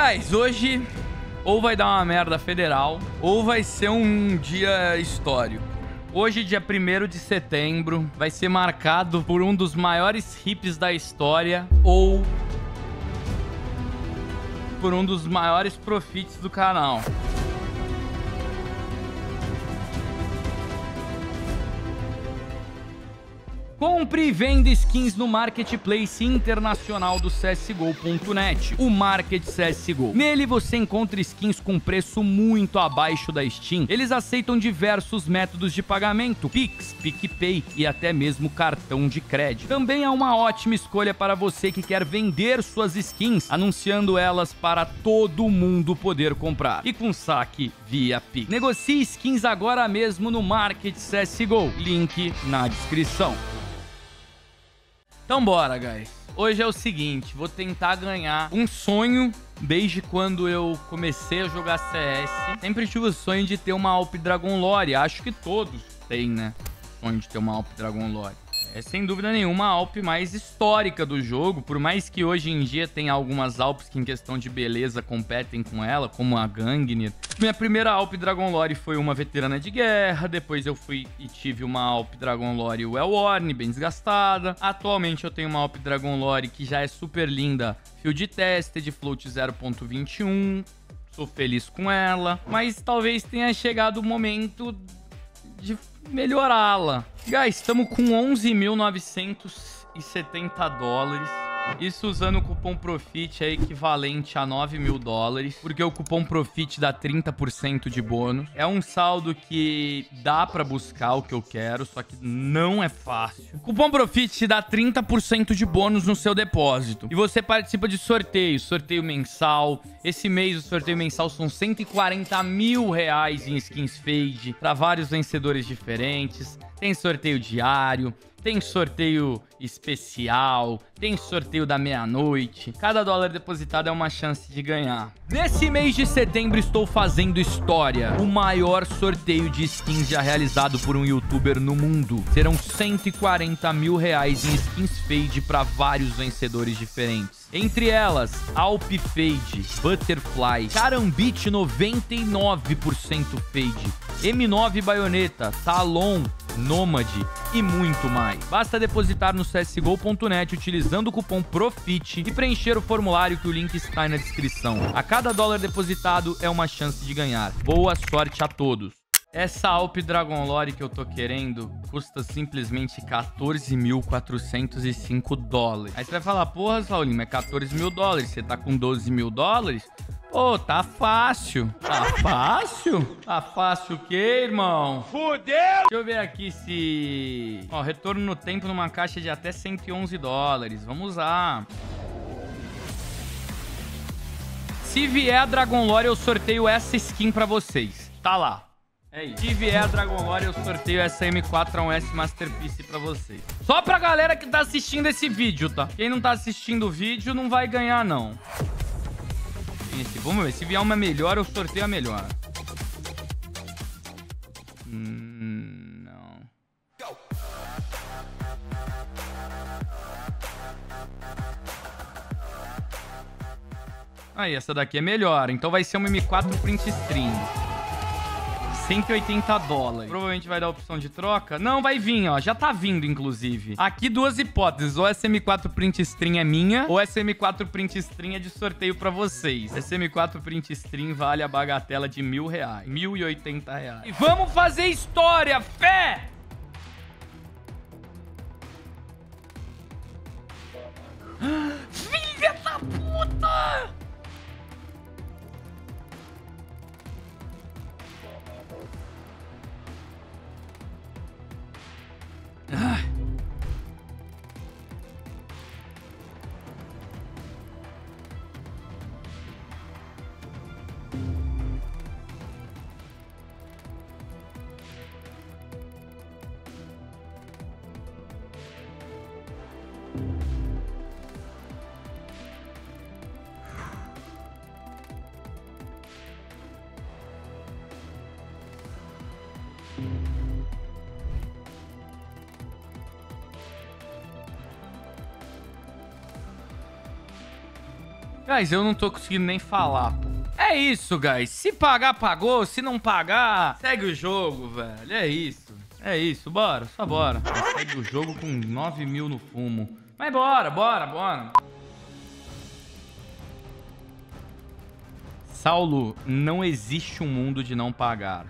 Guys, hoje ou vai dar uma merda federal ou vai ser um dia histórico. Hoje, dia 1º de setembro, vai ser marcado por um dos maiores hips da história ou por um dos maiores profits do canal. Compre e venda skins no Marketplace Internacional do CSGO.net, o Market CSGO. Nele você encontra skins com preço muito abaixo da Steam. Eles aceitam diversos métodos de pagamento, Pix, PicPay e até mesmo cartão de crédito. Também é uma ótima escolha para você que quer vender suas skins, anunciando elas para todo mundo poder comprar. E com saque via Pix. Negocie skins agora mesmo no Market CSGO. Link na descrição. Então bora, guys. Hoje é o seguinte, vou tentar ganhar um sonho desde quando eu comecei a jogar CS. Sempre tive o sonho de ter uma Alp Dragon Lore. Acho que todos têm, né? Sonho de ter uma Alp Dragon Lore. É sem dúvida nenhuma a Alp mais histórica do jogo. Por mais que hoje em dia tenha algumas Alps que em questão de beleza competem com ela, como a Gungnir. Minha primeira Alp Dragon Lore foi uma veterana de guerra, depois eu fui e tive uma Alp Dragon Lore well-worn, bem desgastada. Atualmente eu tenho uma Alp Dragon Lore que já é super linda, field tested, float 0.21, sou feliz com ela, mas talvez tenha chegado o momento de melhorá-la. Guys, estamos com 11.970 dólares. Isso usando o cupom Profit é equivalente a 9 mil dólares, porque o cupom Profit dá 30% de bônus. É um saldo que dá pra buscar o que eu quero, só que não é fácil. O cupom Profit te dá 30% de bônus no seu depósito. E você participa de sorteios, sorteio mensal. Esse mês o sorteio mensal são 140 mil reais em skins fade, pra vários vencedores diferentes. Tem sorteio diário, tem sorteio especial, tem sorteio da meia-noite. Cada dólar depositado é uma chance de ganhar. Nesse mês de setembro estou fazendo história. O maior sorteio de skins já realizado por um youtuber no mundo. Serão 140 mil reais em skins fade para vários vencedores diferentes. Entre elas, Alp Fade, Butterfly, Karambit 99% Fade, M9 baioneta, Talon Nômade e muito mais. Basta depositar no csgo.net utilizando o cupom PROFIT e preencher o formulário que o link está aí na descrição. A cada dólar depositado é uma chance de ganhar. Boa sorte a todos. Essa Alp Dragon Lore que eu tô querendo custa simplesmente 14.405 dólares. Aí você vai falar, porra, Saulinho, mas 14 mil dólares, você tá com 12 mil dólares? Pô, tá fácil. Tá fácil? Tá fácil o quê, irmão? Fudeu! Deixa eu ver aqui se... Ó, retorno no tempo numa caixa de até 111 dólares. Vamos lá. Se vier a Dragon Lore, eu sorteio essa skin pra vocês. Tá lá. É isso. Se vier a Dragon Lore, eu sorteio essa M4A1S Masterpiece pra vocês. Só pra galera que tá assistindo esse vídeo, tá? Quem não tá assistindo o vídeo não vai ganhar, não. Esse, vamos ver. Se vier uma melhor, eu sorteio a melhor. Não. Aí, essa daqui é melhor. Então vai ser uma M4 Print Stream. 180 dólares. Provavelmente vai dar opção de troca. Não, vai vir, ó. Já tá vindo, inclusive. Aqui duas hipóteses. Ou essa M4 Print Stream é minha, ou essa M4 Print Stream é de sorteio pra vocês. Essa M4 Print Stream vale a bagatela de R$1.000. R$1.080. E vamos fazer história, fé! Filha da puta! Guys, eu não tô conseguindo nem falar, pô. É isso, guys. Se pagar, pagou. Se não pagar, segue o jogo, velho. É isso. É isso. Bora. Só bora. Segue o jogo com 9 mil no fumo. Mas bora, bora, bora. Saulo, não existe um mundo de não pagar.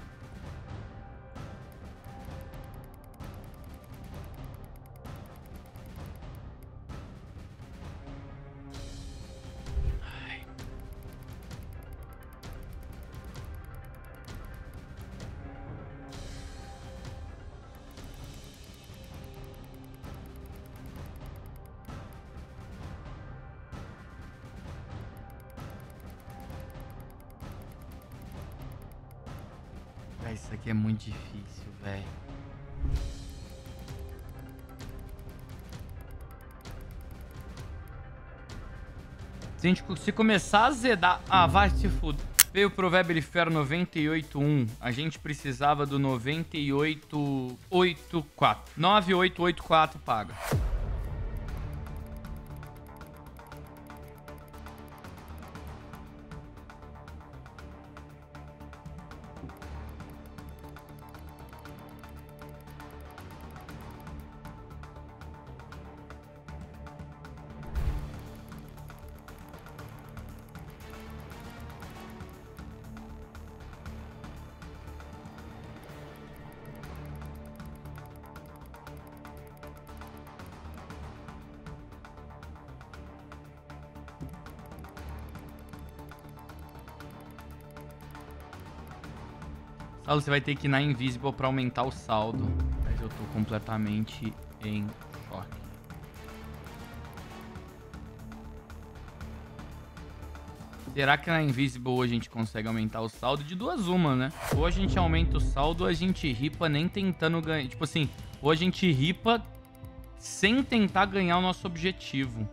Isso aqui é muito difícil, velho. Se a gente começar a zedar... Ah, vai se fuder. Veio o Provérbio de Fera 98.1. A gente precisava do 98.84. 9884 paga. Saulo, você vai ter que ir na Invisible pra aumentar o saldo. Mas eu tô completamente em choque. Será que na Invisible a gente consegue aumentar o saldo? De duas uma, né? Ou a gente aumenta o saldo ou a gente ripa nem tentando ganhar... Tipo assim, ou a gente ripa sem tentar ganhar o nosso objetivo.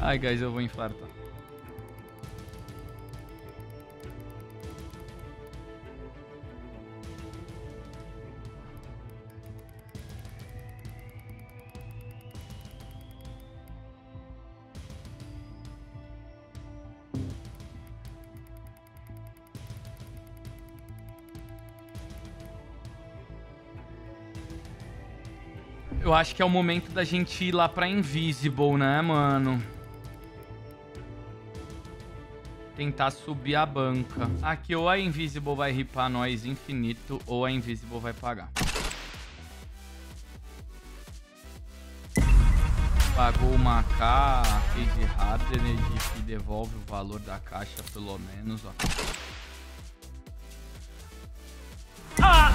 Ai, guys, eu vou infartar. Eu acho que é o momento da gente ir lá pra Invisible, né, mano? Tentar subir a banca. Aqui ou a Invisible vai ripar nós infinito, ou a Invisible vai pagar. Pagou uma K, fez de Hard Energy, que devolve o valor da caixa, pelo menos, ó. Ah!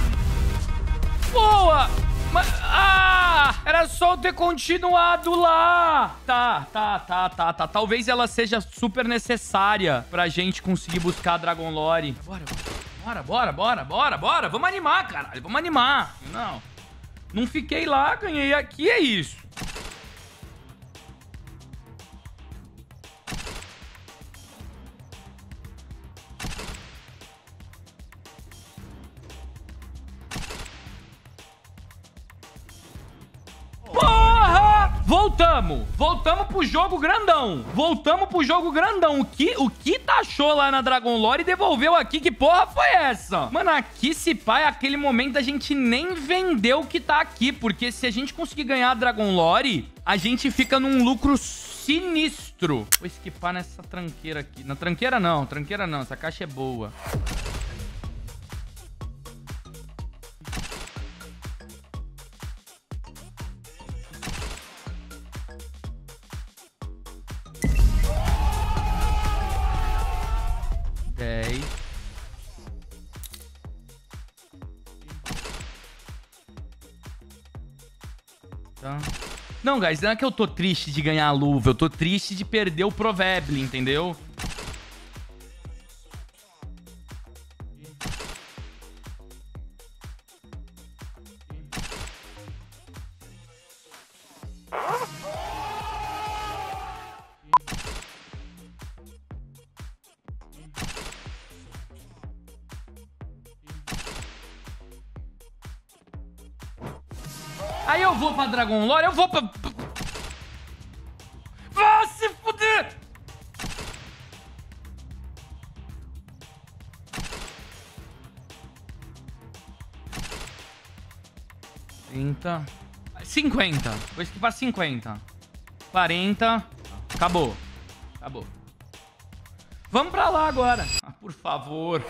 Boa! Mas, ah! Era só eu ter continuado lá! Tá. Talvez ela seja super necessária pra gente conseguir buscar a Dragon Lore. Bora. Vamos animar, caralho. Vamos animar. Não. Não fiquei lá, ganhei aqui, é isso. Voltamos pro jogo grandão. O que taxou lá na Dragon Lore e devolveu aqui? Que porra foi essa? Mano, aqui se pá é aquele momento da gente nem vender o que tá aqui. Porque se a gente conseguir ganhar a Dragon Lore, a gente fica num lucro sinistro. Vou esquipar nessa tranqueira aqui. Na tranqueira não, essa caixa é boa. Não, guys, não é que eu tô triste de ganhar a luva, eu tô triste de perder o provérbio, entendeu? Aí eu vou pra Dragon Lore, eu vou pra... Vá se fuder! Trinta... 50. Vou esquipar 50. 40. Acabou. Acabou. Vamos pra lá agora. Ah, por favor.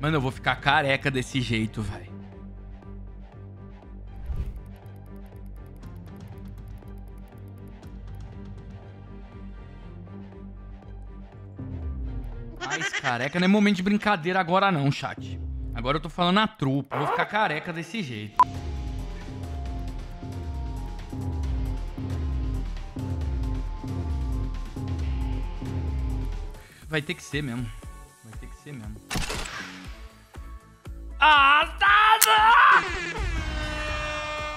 Mano, eu vou ficar careca desse jeito, velho. Mas careca não é momento de brincadeira agora não, chat. Agora eu tô falando a trupa. Eu vou ficar careca desse jeito. Vai ter que ser mesmo. Vai ter que ser mesmo.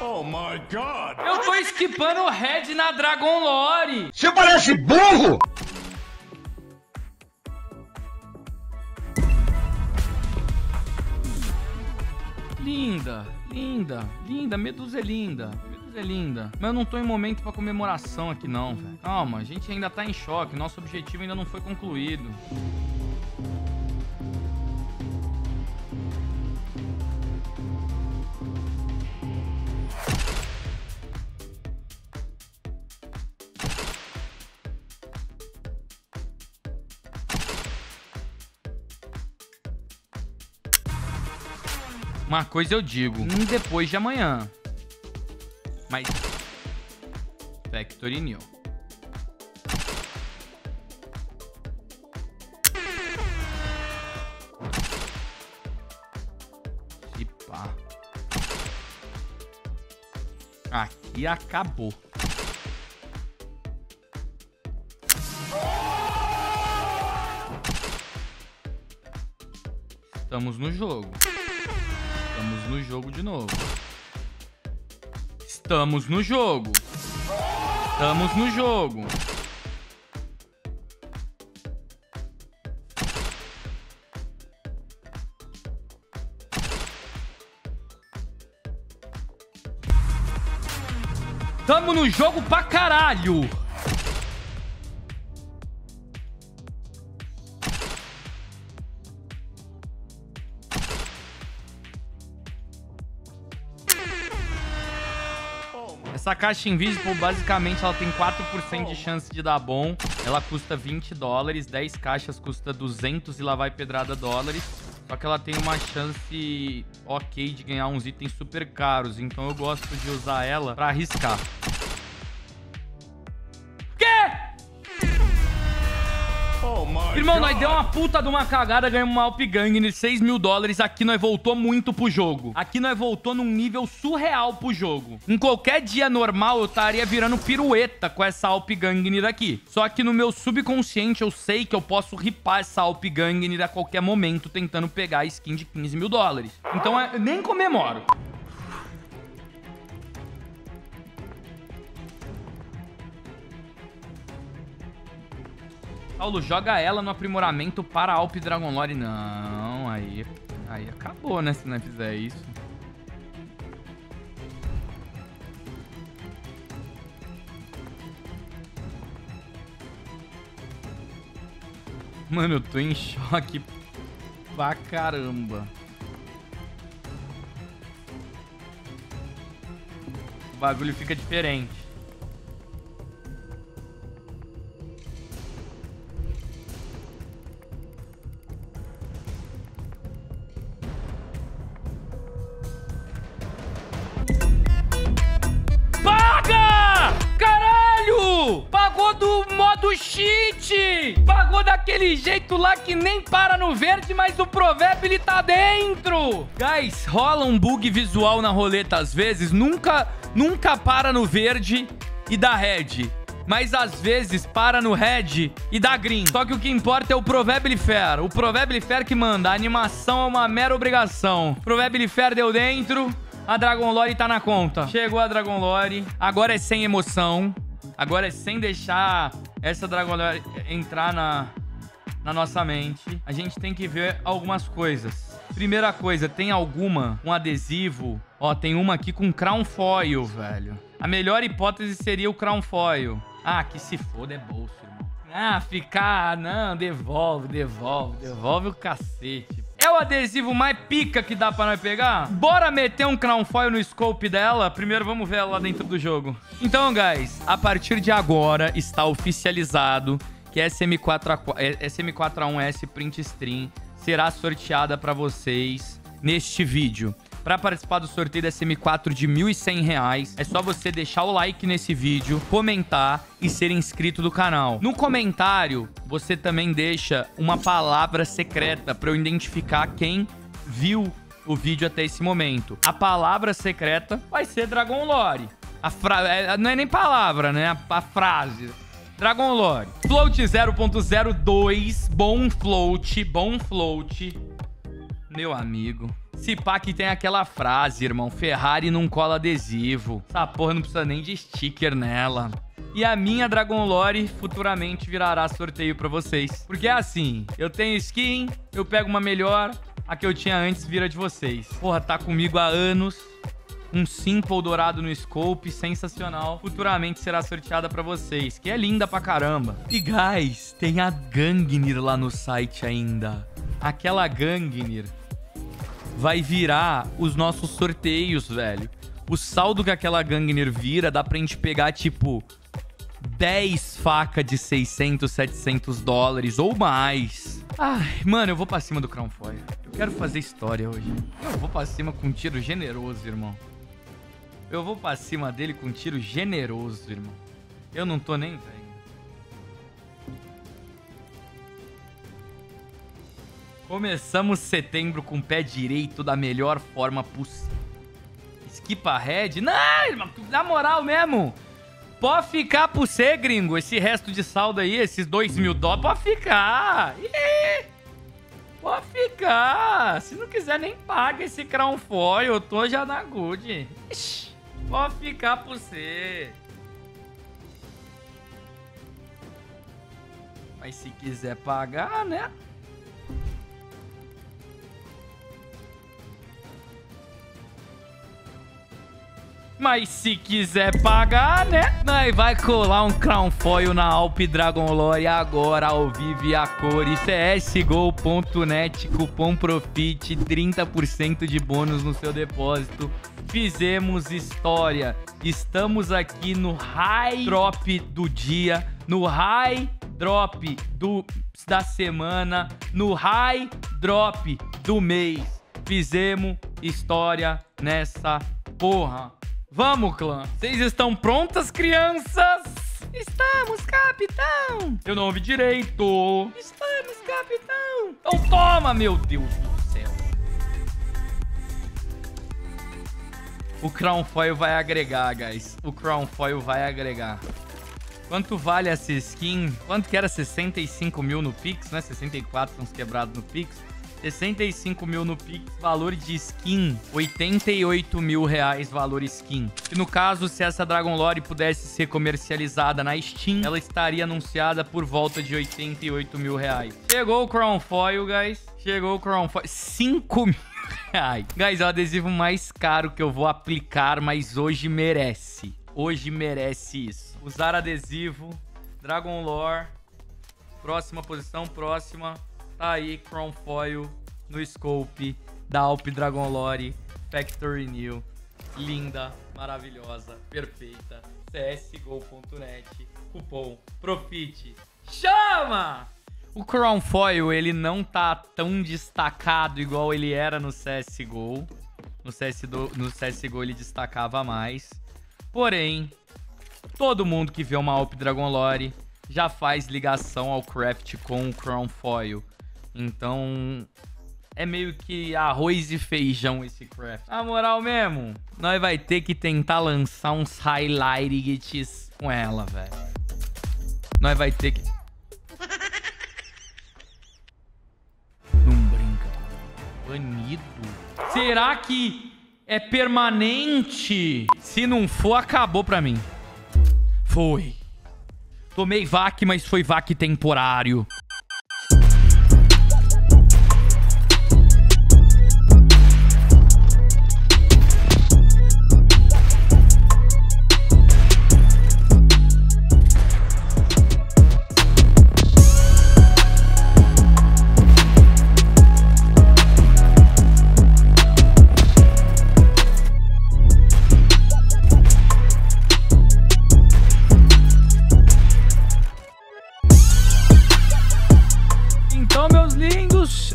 Oh my God! Eu tô esquipando o Red na Dragon Lore! Você parece burro! Linda, linda, linda, Medusa é linda. É linda. Mas eu não tô em momento pra comemoração aqui não, velho. Calma, a gente ainda tá em choque. Nosso objetivo ainda não foi concluído. Uma coisa eu digo, depois de amanhã. Mas... Factory New. E pá. Aqui acabou. Estamos no jogo. Estamos no jogo de novo. Estamos no jogo. Estamos no jogo. Estamos no jogo pra caralho. Essa caixa Invisible, basicamente, ela tem 4% de chance de dar bom. Ela custa 20 dólares. 10 caixas custa 200 e lá vai pedrada dólares. Só que ela tem uma chance ok de ganhar uns itens super caros. Então eu gosto de usar ela pra arriscar. Quê? Oh my God. Irmão, nós deu uma puta de uma cagada, ganhamos uma Alp Gungnir, 6 mil dólares. Aqui nós voltou muito pro jogo. Aqui nós voltou num nível surreal pro jogo. Em qualquer dia normal, eu estaria virando pirueta com essa Alp Gungnir aqui. Só que no meu subconsciente, eu sei que eu posso ripar essa Alp Gungnir a qualquer momento, tentando pegar a skin de 15 mil dólares. Então, eu nem comemoro. Paulo, joga ela no aprimoramento para Alp Dragon Lore. Não, aí acabou, né? Se não fizer isso. Mano, eu tô em choque pra caramba. O bagulho fica diferente. do cheat! Pagou daquele jeito lá que nem para no verde, mas o Provep ele tá dentro! Guys, rola um bug visual na roleta às vezes. Nunca para no verde e dá red. Mas às vezes para no red e dá green. Só que o que importa é o Probable Fair. O Probable Fair que manda. A animação é uma mera obrigação. Probable Fair deu dentro. A Dragon Lore tá na conta. Chegou a Dragon Lore. Agora é sem emoção. Agora é sem deixar essa Dragon Lore entrar na nossa mente. A gente tem que ver algumas coisas. Primeira coisa, tem alguma? Um adesivo? Ó, tem uma aqui com Crown Foil, velho. A melhor hipótese seria o Crown Foil. Ah, que se foda, é bolso, irmão. Ah, ficar... Não, devolve o cacete. É o adesivo mais pica que dá pra nós pegar? Bora meter um Crown Foil no scope dela? Primeiro vamos ver ela lá dentro do jogo. Então, guys, a partir de agora está oficializado que SM4A1S Print Stream será sorteada pra vocês neste vídeo. Pra participar do sorteio da SM4 de R$ 1.100, é só você deixar o like nesse vídeo, comentar e ser inscrito do canal. No comentário, você também deixa uma palavra secreta pra eu identificar quem viu o vídeo até esse momento. A palavra secreta vai ser Dragon Lore. Não é nem palavra, né? A frase. Dragon Lore. Float 0.02, bom float. Meu amigo... Se pá que tem aquela frase, irmão. Ferrari não cola adesivo. Essa porra não precisa nem de sticker nela. E a minha Dragon Lore futuramente virará sorteio pra vocês. Porque é assim, eu tenho skin, eu pego uma melhor, a que eu tinha antes vira de vocês. Porra, tá comigo há anos. Um simple dourado no scope, sensacional. Futuramente será sorteada pra vocês, que é linda pra caramba. E, guys, tem a Gungnir lá no site ainda. Aquela Gungnir... vai virar os nossos sorteios, velho. O saldo que aquela Gungnir vira, dá pra gente pegar, tipo, 10 facas de 600, 700 dólares ou mais. Ai, mano, eu vou pra cima do Crown Foil. Eu quero fazer história hoje. Eu vou pra cima com um tiro generoso, irmão. Eu vou pra cima dele com um tiro generoso, irmão. Eu não tô nem, velho. Começamos setembro com o pé direito da melhor forma possível. Esquipa head? Não, irmão, na moral mesmo. Pode ficar pro você, gringo. Esse resto de saldo aí, esses $2.000, pode ficar. Ih, pode ficar. Se não quiser, nem paga esse Crown Foil. Eu tô já na good. Ixi, pode ficar pro você. Mas se quiser pagar, né? Mas se quiser pagar, né? Nós vai colar um Crown Foil na Alp Dragon Lore agora, ao vivo e a cores. CSGO.net, cupom PROFIT, 30% de bônus no seu depósito. Fizemos história. Estamos aqui no High Drop do dia, no High Drop da semana, no High Drop do mês. Fizemos história nessa porra. Vamos, clã. Vocês estão prontas, crianças? Estamos, capitão. Eu não ouvi direito. Estamos, capitão. Então toma, meu Deus do céu. O Crown Foil vai agregar, guys. O Crown Foil vai agregar. Quanto vale essa skin? Quanto que era? 65 mil no Pix, né? 64 são os quebrados no Pix. 65 mil no Pix, valor de skin, 88 mil reais valor skin. E no caso, se essa Dragon Lore pudesse ser comercializada na Steam, ela estaria anunciada por volta de 88 mil reais. Chegou o Crown Foil, guys. Chegou o Crown Foil. 5 mil reais. Guys, é o adesivo mais caro que eu vou aplicar, mas hoje merece. Hoje merece isso. Usar adesivo, Dragon Lore, próxima posição, próxima... Tá aí, Crown Foil no scope da Alp Dragon Lore Factory New. Linda, maravilhosa, perfeita. CSGO.net, cupom PROFIT. Chama! O Crown Foil, ele não tá tão destacado igual ele era no CSGO. No CSGO ele destacava mais. Porém, todo mundo que vê uma Alp Dragon Lore já faz ligação ao craft com o Crown Foil. Então, é meio que arroz e feijão esse craft. Na moral mesmo, nós vai ter que tentar lançar uns highlights com ela, velho. Nós vai ter que... Banido? Será que é permanente? Se não for, acabou pra mim. Foi. Tomei VAC, mas foi VAC temporário.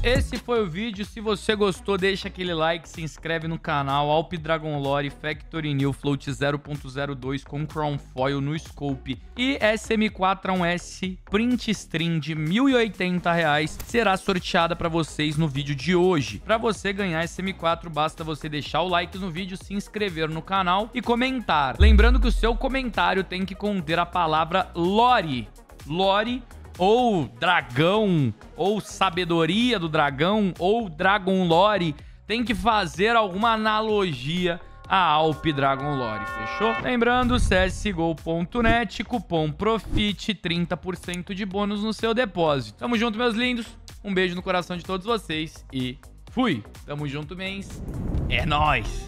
Esse foi o vídeo. Se você gostou, deixa aquele like, se inscreve no canal. Alp Dragon Lore, Factory New, Float 0.02 com Crown Foil no Scope e SM4A1S Print Stream de R$ 1.080 será sorteada para vocês no vídeo de hoje. Para você ganhar SM4, basta você deixar o like no vídeo, se inscrever no canal e comentar. Lembrando que o seu comentário tem que conter a palavra Lore. Lore ou dragão, ou sabedoria do dragão, ou Dragon Lore, tem que fazer alguma analogia a Alp Dragon Lore, fechou? Lembrando, CSGO.net, cupom PROFIT, 30% de bônus no seu depósito. Tamo junto, meus lindos, um beijo no coração de todos vocês e fui! Tamo junto, mens, é nóis!